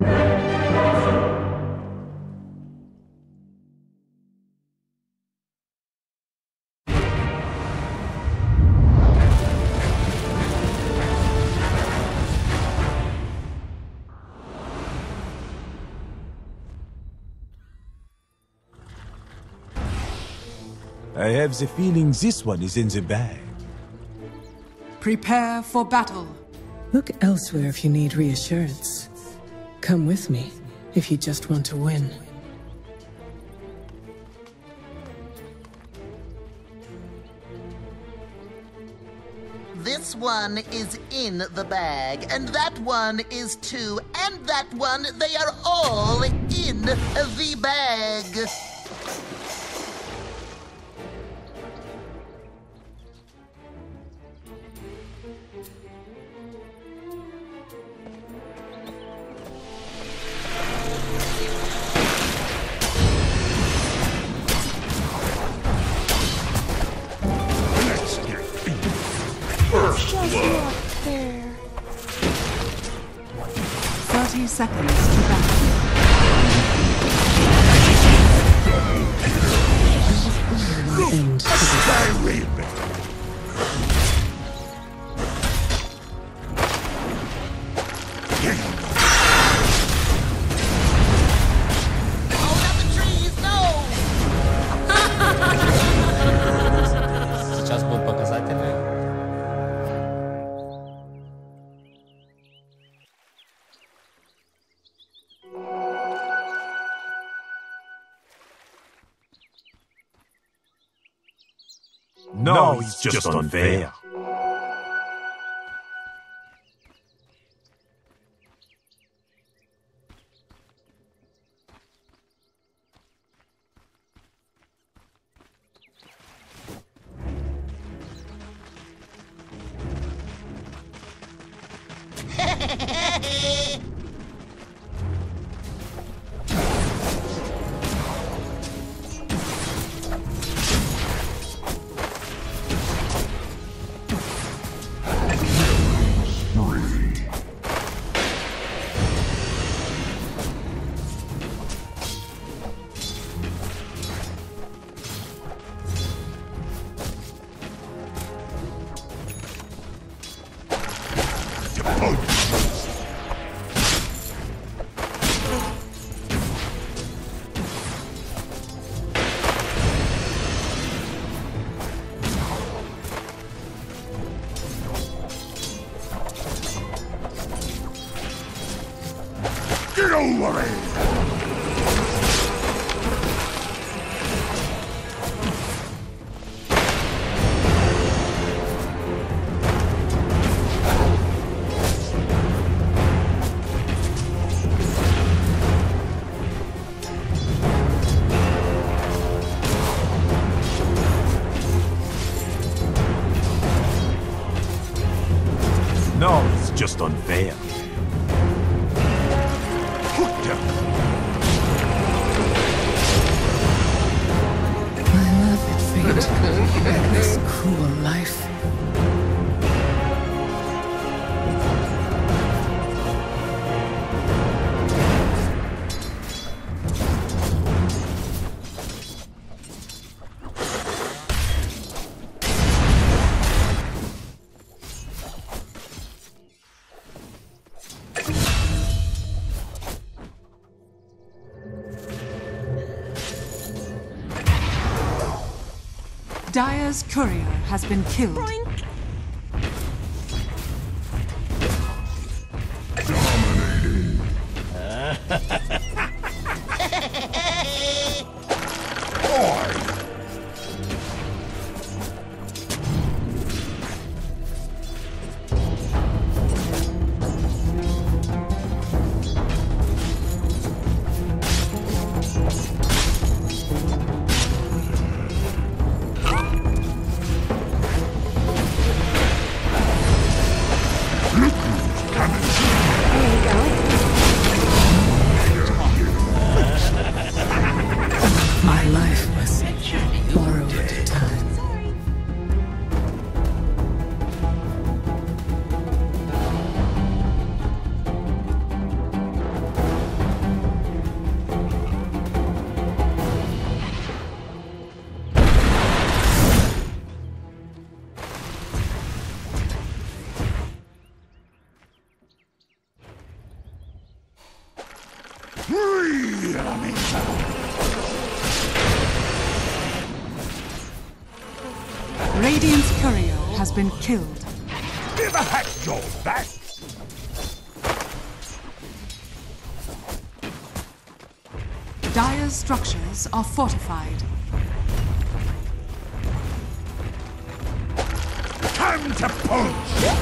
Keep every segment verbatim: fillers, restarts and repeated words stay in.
I have the feeling this one is in the bag. Prepare for battle. Look elsewhere if you need reassurance. Come with me, if you just want to win. This one is in the bag, and that one is too, and that one, they are all in the bag. Seconds to battle. End to the Oh, not the trees, no! Сейчас будут показатели. No, it's just, just unfair. Don't worry! No, it's just unfair. This cruel life. Dire's courier has been killed. Boink. Dominating. Radiant's courier has been killed. Give a hack your back! Dire's structures are fortified. Time to punch!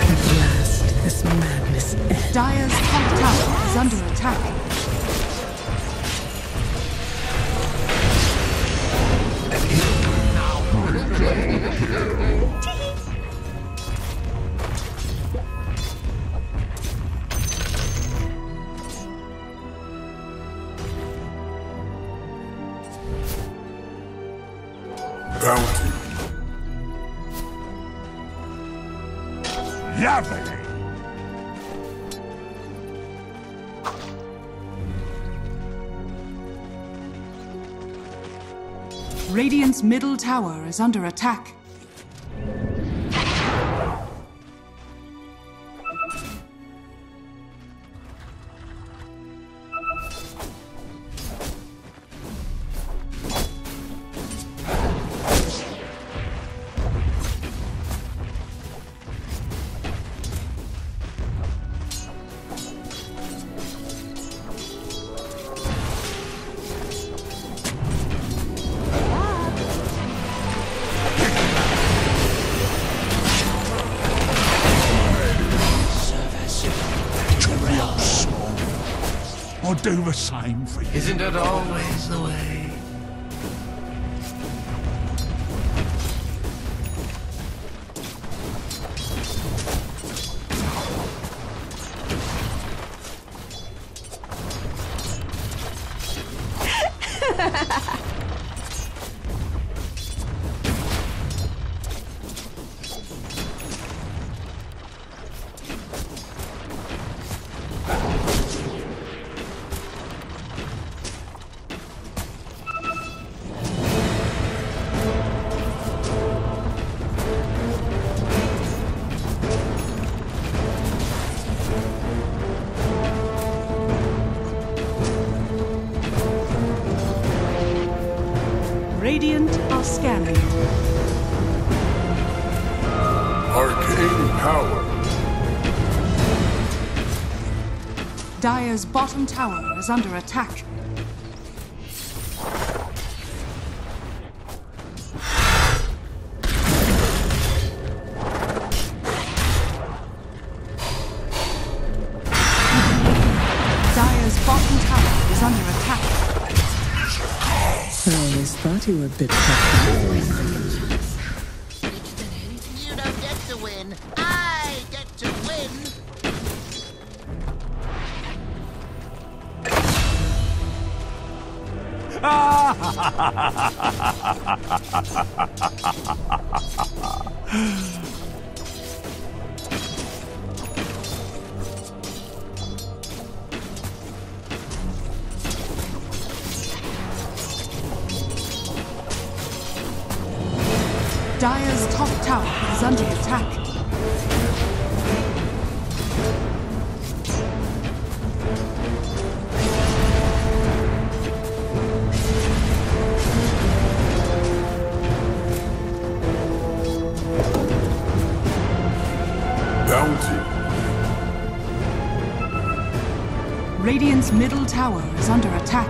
At last, this madness ends. Dire's top tower is under attack. Bounty. Lovely. Radiant's middle tower is under attack. Do the same for you. Isn't it always the way? Radiant are scanning. Arcane power. Dire's bottom tower is under attack. Dire's bottom tower is under attack. I always thought you were a bit tough. You don't get to win. I get to win. Dire's top tower is under attack. Bounty. Radiant's middle tower is under attack.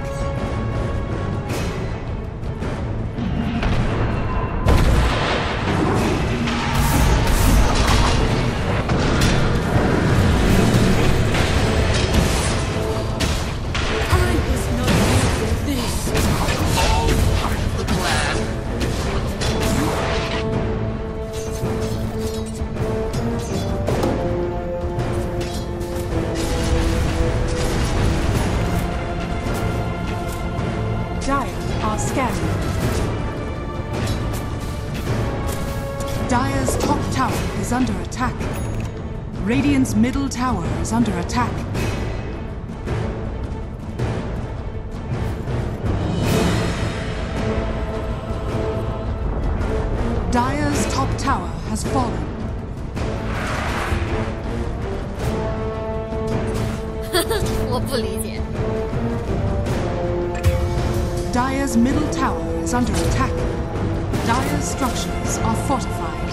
Dire's top tower is under attack. Radiant's middle tower is under attack. Dire's top tower has fallen. Dire's middle tower is under attack. Dire's structures are fortified.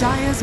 Dire's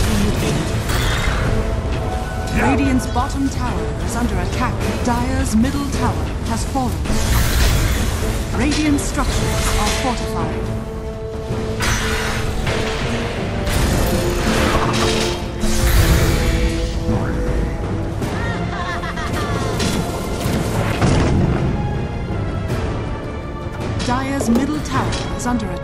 Radiant's bottom tower is under attack. Dire's middle tower has fallen. Radiant structures are fortified. Dire's middle tower is under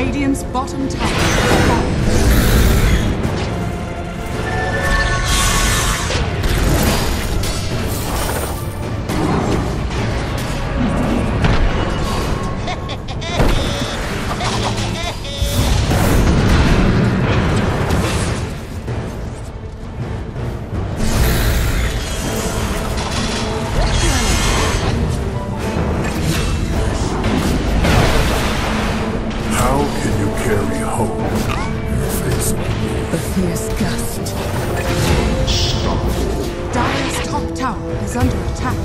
Radiant's bottom tower falls. Is under attack.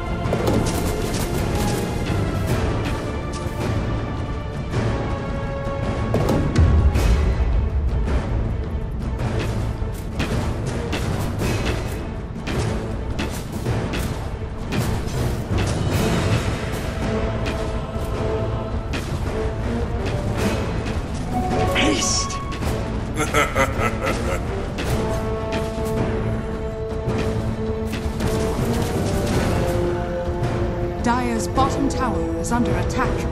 Dire's bottom tower is under attack.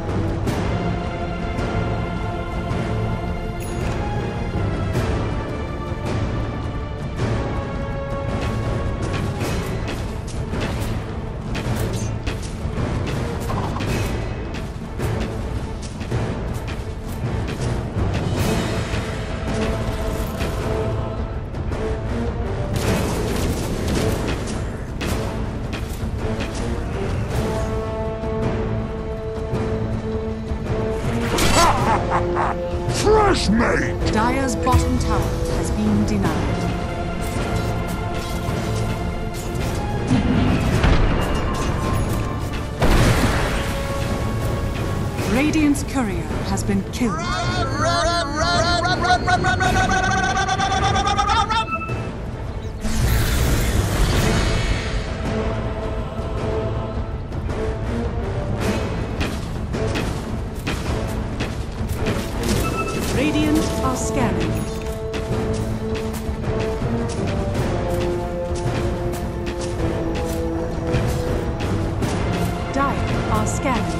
Crush me! Dire's bottom tower has been denied. Radiant's courier has been killed. Run, run, run, run, run, run, run, run, run, run, run. Radiant are scanning. Dire are scanning.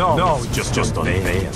No, no, it's just just on there. there.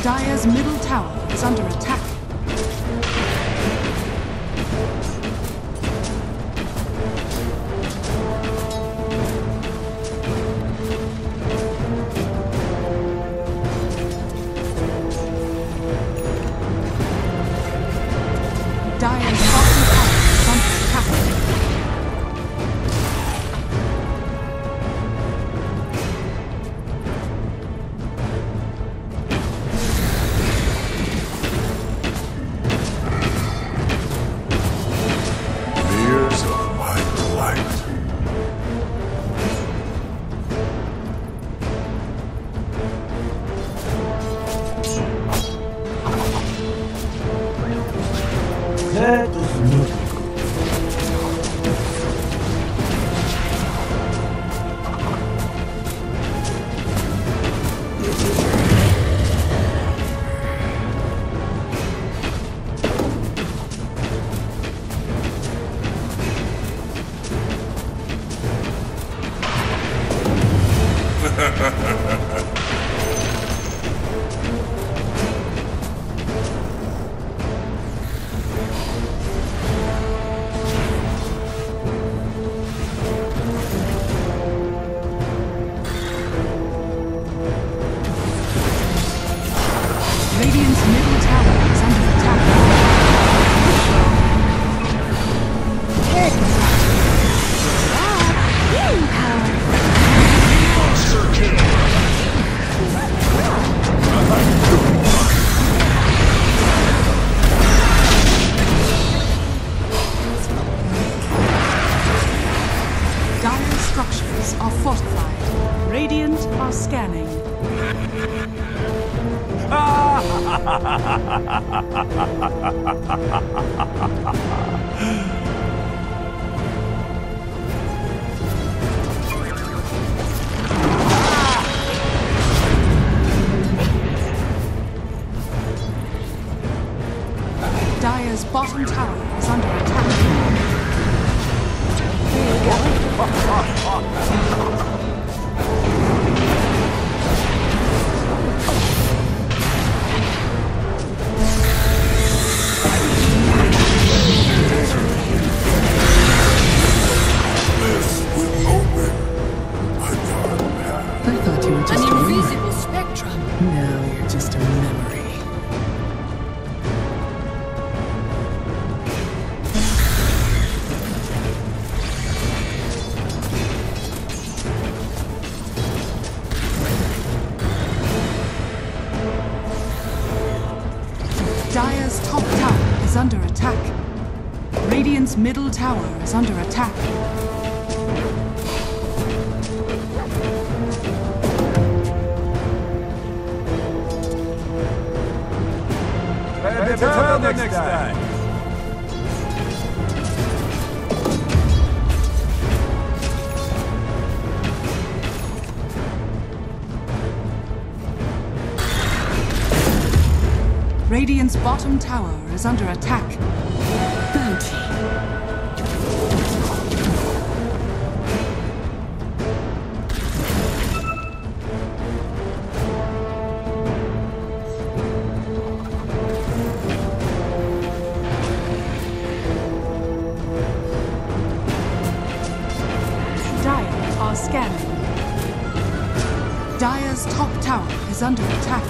Dire's middle tower is under attack. Dire's bottom tower is under attack. Fears of my life. That does not. Radiant's middle tower is under attack. Dire structures are fortified. Radiant are scanning. Dire's bottom tower is under attack. Dire's top tower is under attack. Radiant's middle tower is under attack. Better, Better next, next time. time. Radiant's bottom tower is under attack. Bounty. Dire are scanning. Dire's top tower is under attack.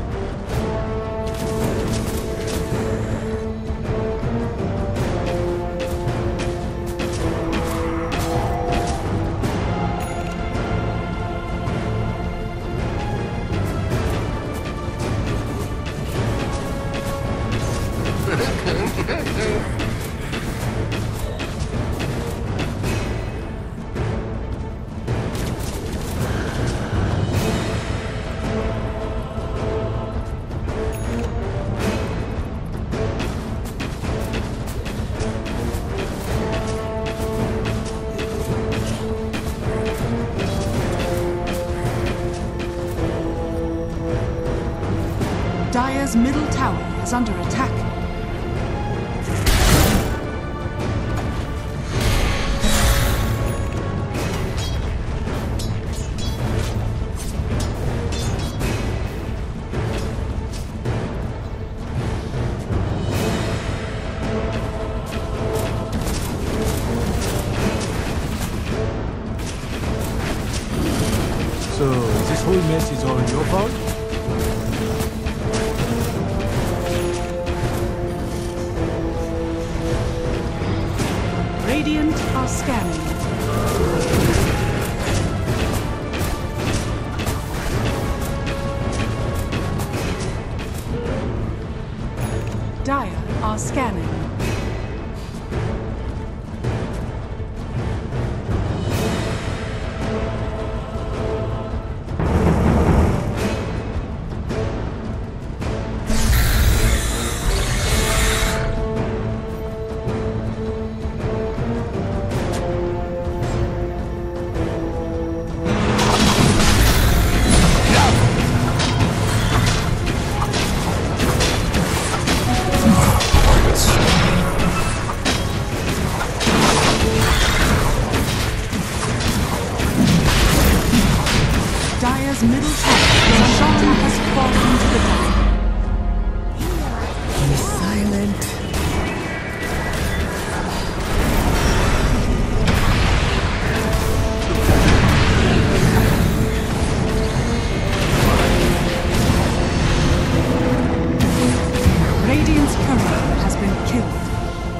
Dire's middle tower is under attack. So, this whole mess is all your fault? Radiant are scanning. Dire are scanning.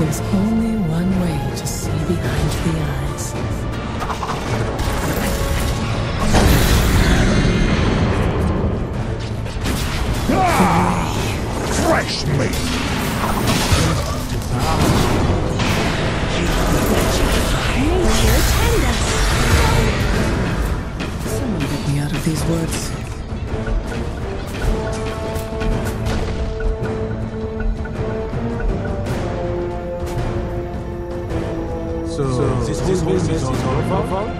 There's only one way to see behind the eyes. Ah! Fresh meat! находится. So, so this, this room is on our phone?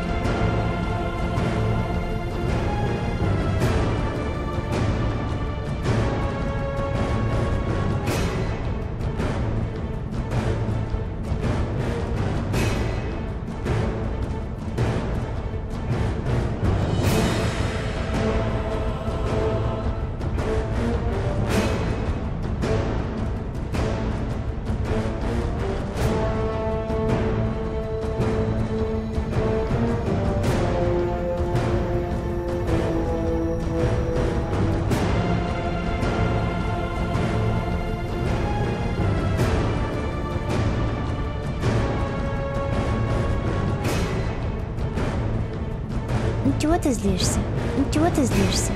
Чего ты злишься? Чего ты злишься?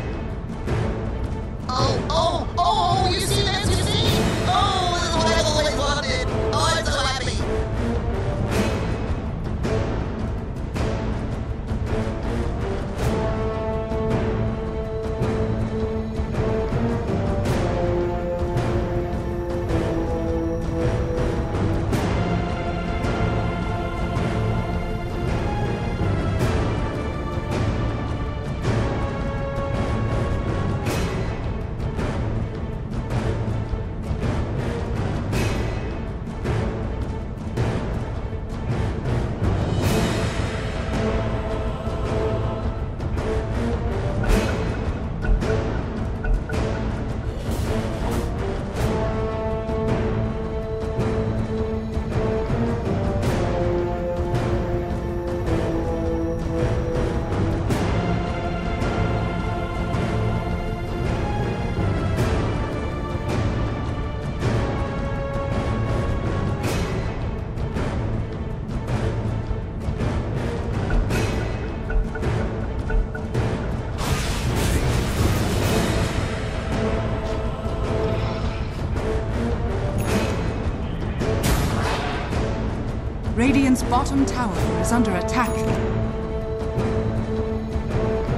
Radiant's bottom tower is under attack.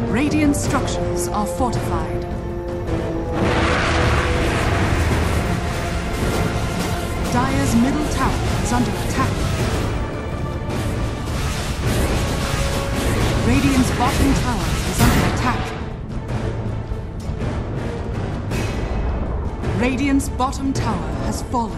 Radiant's structures are fortified. Dire's middle tower is under attack. Radiant's bottom tower is under attack. Radiant's bottom tower has fallen.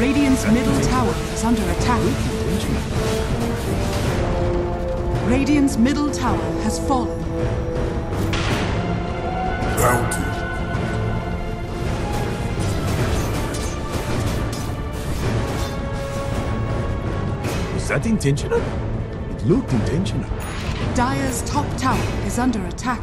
Radiant's middle tower is under attack. Radiant's middle tower has fallen. Bounty. Was that intentional? It looked intentional. Dire's top tower is under attack.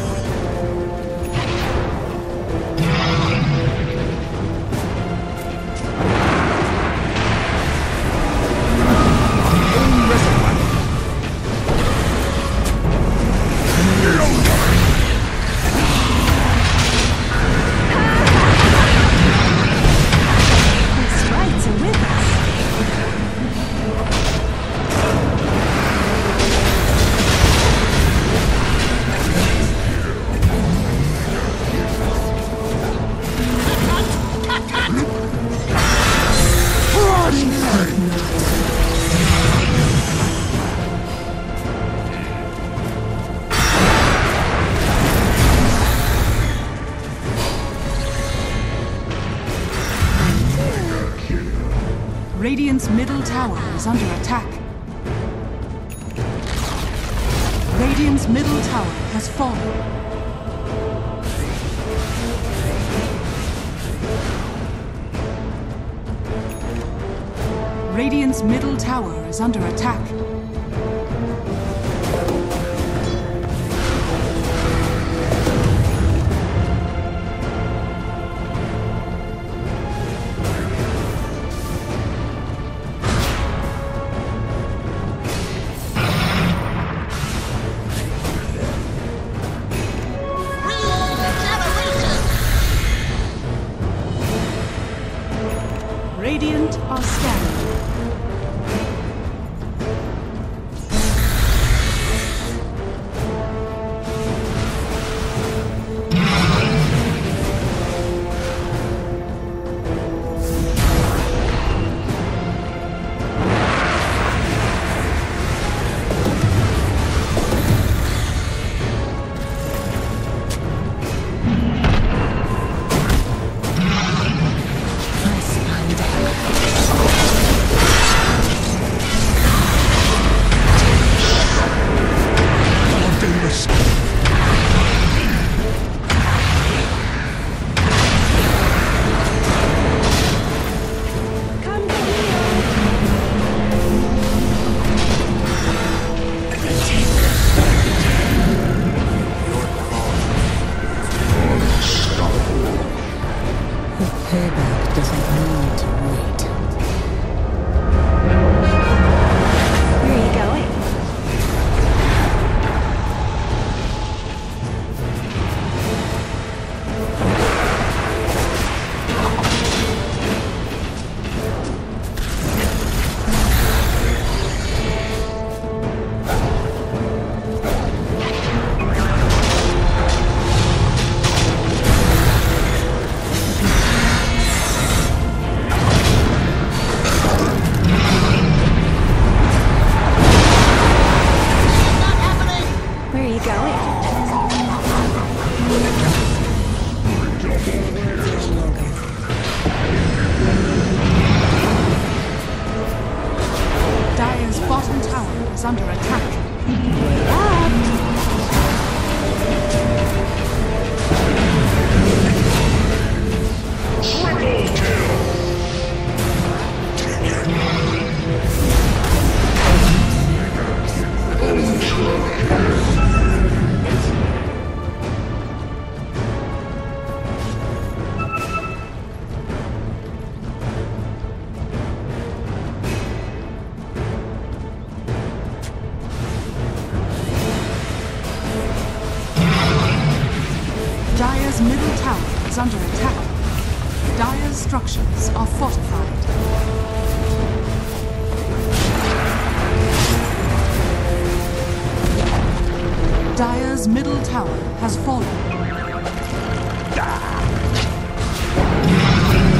The sprites are with us. Radiant's middle tower is under attack. Radiant's middle tower has fallen. Radiant's middle tower is under attack. bottom tower is under attack. Dire's middle tower is under attack. Dire's structures are fortified. Dire's middle tower has fallen.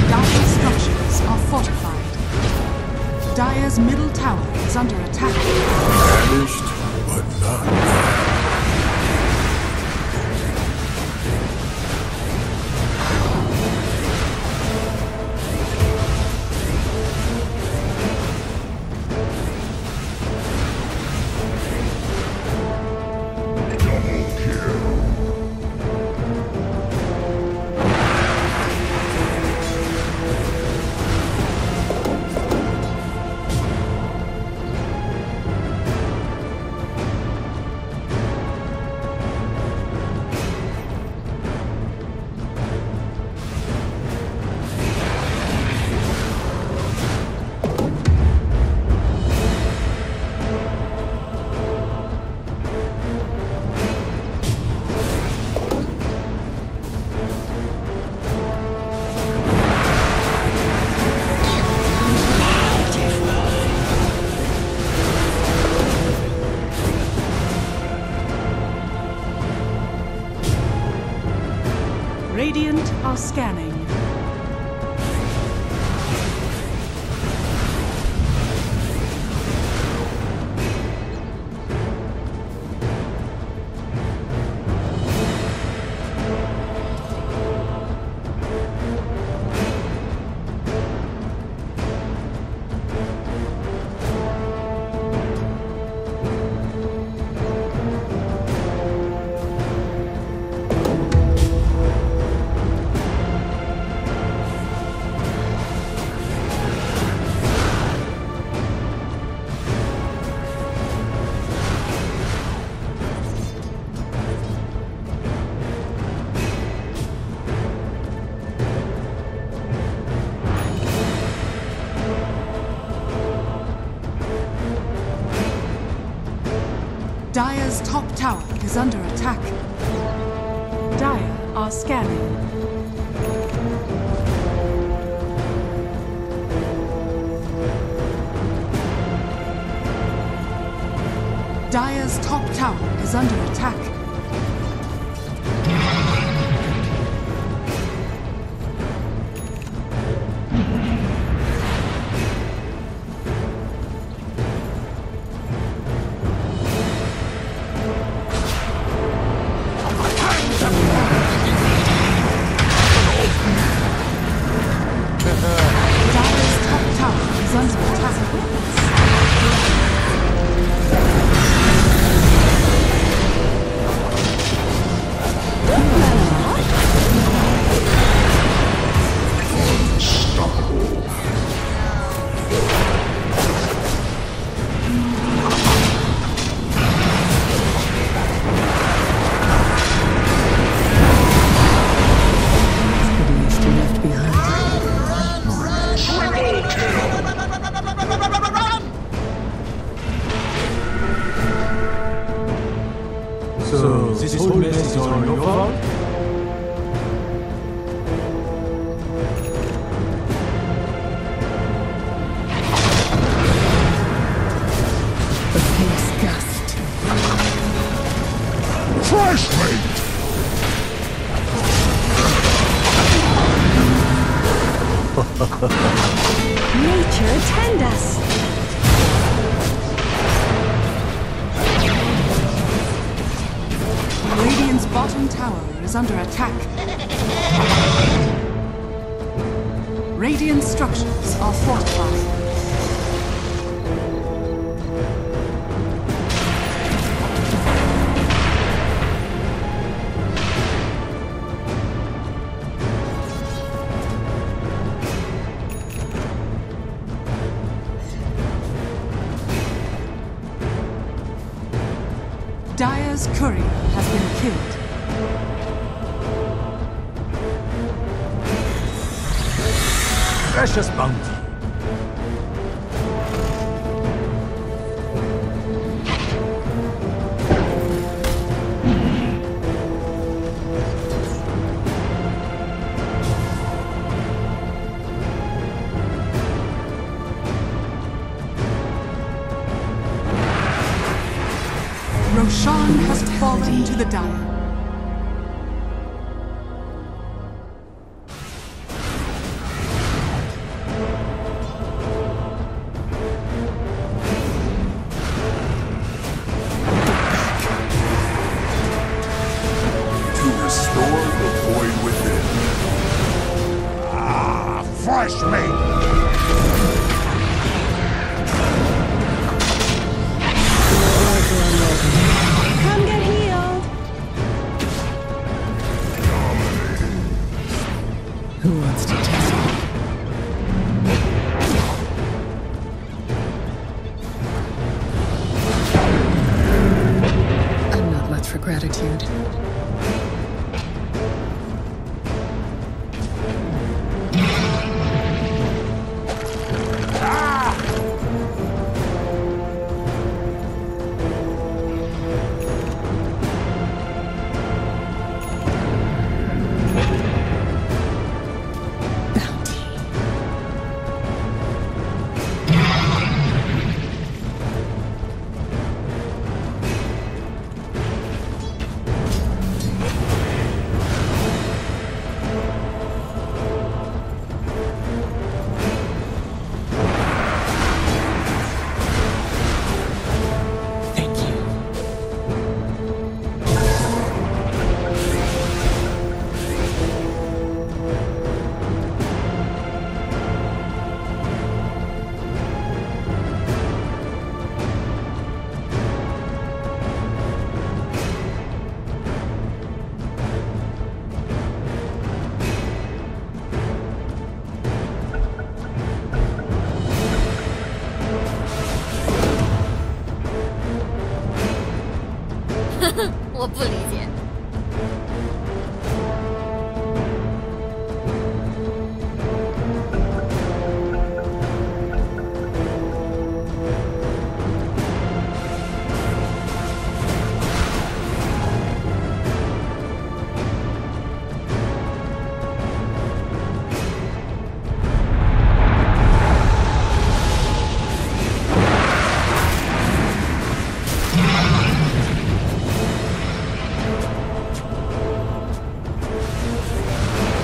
Dire's structures are fortified. Dire's middle tower is under attack. Vanished, but not Radiant are scanning. Dire's top tower is under attack. Dire are scanning. Dire's top tower is under attack. So, this whole mess is all your fault? The pink's gust. Flashlight! Nature attend us! Radiant's bottom tower is under attack. Radiant structures are fortified. Dire's courier has been killed. Precious bounty. Roshan has fallen to the Dire. To restore the void within. Ah, fresh meat! Who wants to test me? I'm not much for gratitude. I don't understand.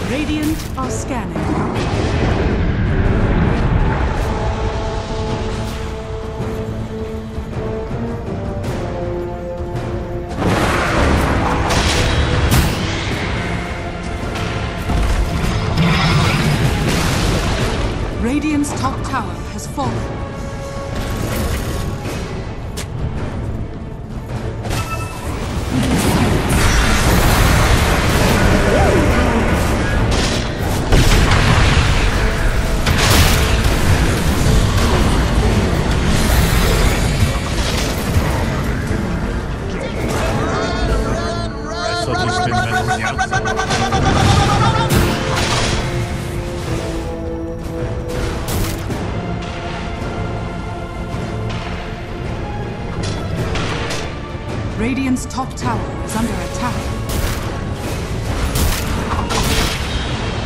Radiant are scanning. Radiant's top tower has fallen. Radiant's top tower is under attack. Radiant's top tower has fallen. Dire's bottom tower is under attack.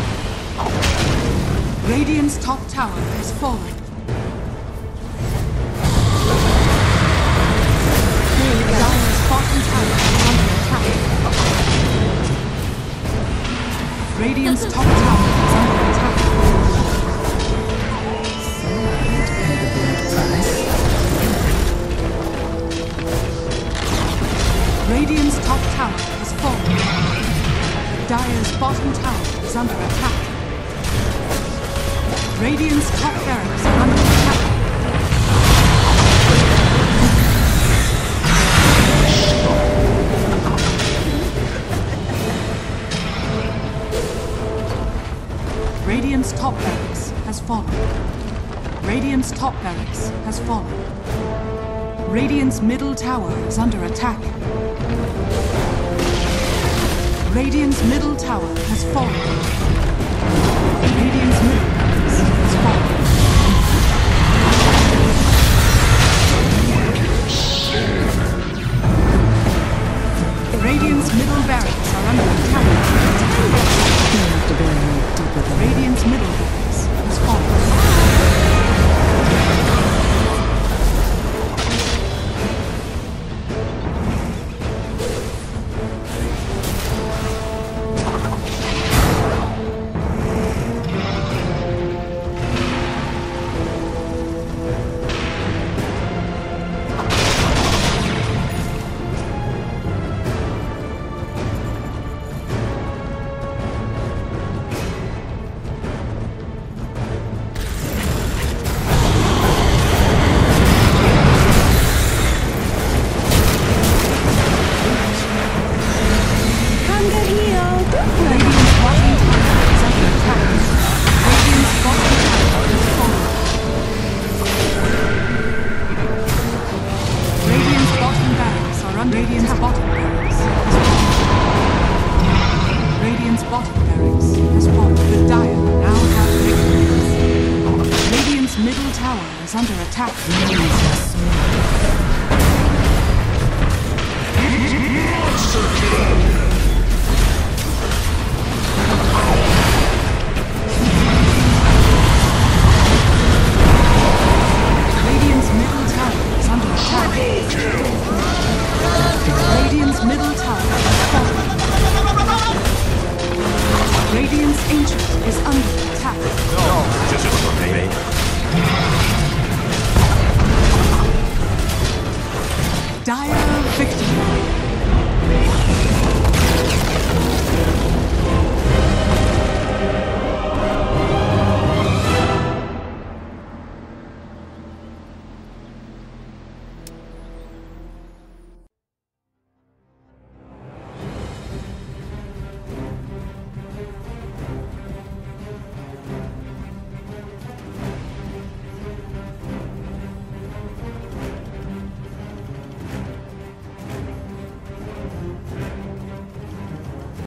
Radiant's top tower is under attack. So I need to pay the blood price. Radiant's top tower has fallen. Dire's bottom tower is under attack. Radiant's top barracks are under attack. Radiant's top barracks has fallen. Radiant's top barracks has fallen. Radiant's middle tower is under attack. Radiant's middle tower has fallen. Radiant's middle tower has fallen. Radiant's middle barracks are under attack. Radiant's middle barracks has fallen. Attack.